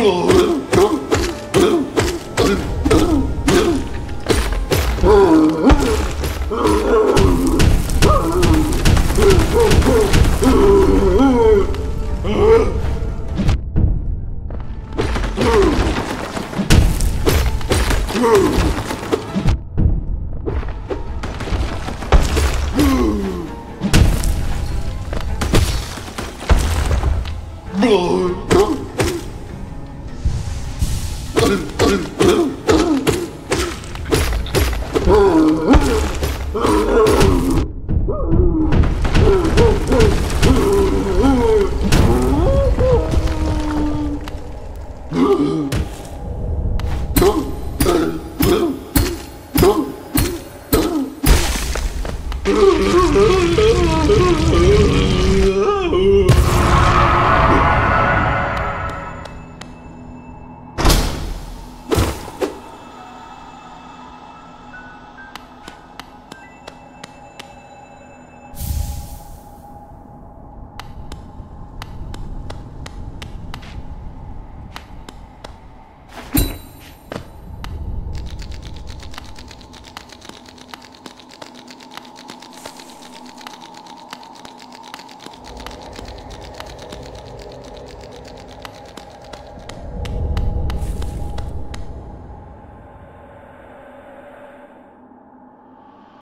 Blood.